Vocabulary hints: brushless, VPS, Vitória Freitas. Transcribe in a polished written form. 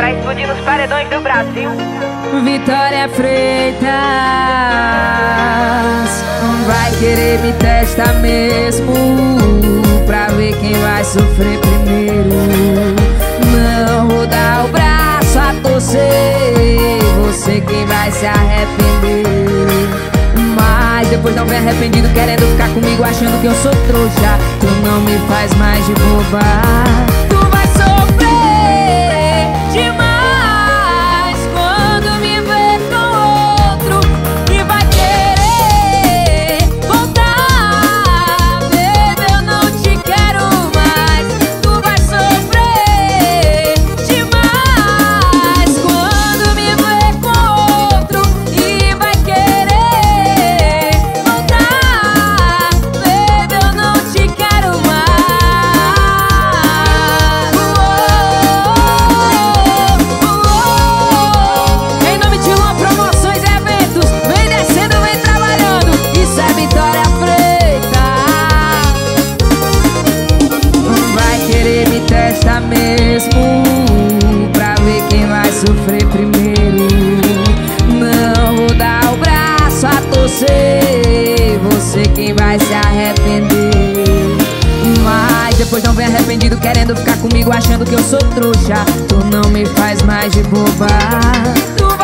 pra explodir nos paredões do Brasil. Vitória Freitas vai querer me testar mesmo, pra ver quem vai sofrer primeiro. Não vou dar o braço a torcer, você quem vai se arrepender. Mas depois não vem arrependido querendo ficar comigo, achando que eu sou trouxa. Tu não me faz mais de boba. Mesmo pra ver quem vai sofrer primeiro. Não vou dar o braço a torcer, você quem vai se arrepender. Mas depois não vem arrependido querendo ficar comigo, achando que eu sou trouxa. Tu não me faz mais de boba.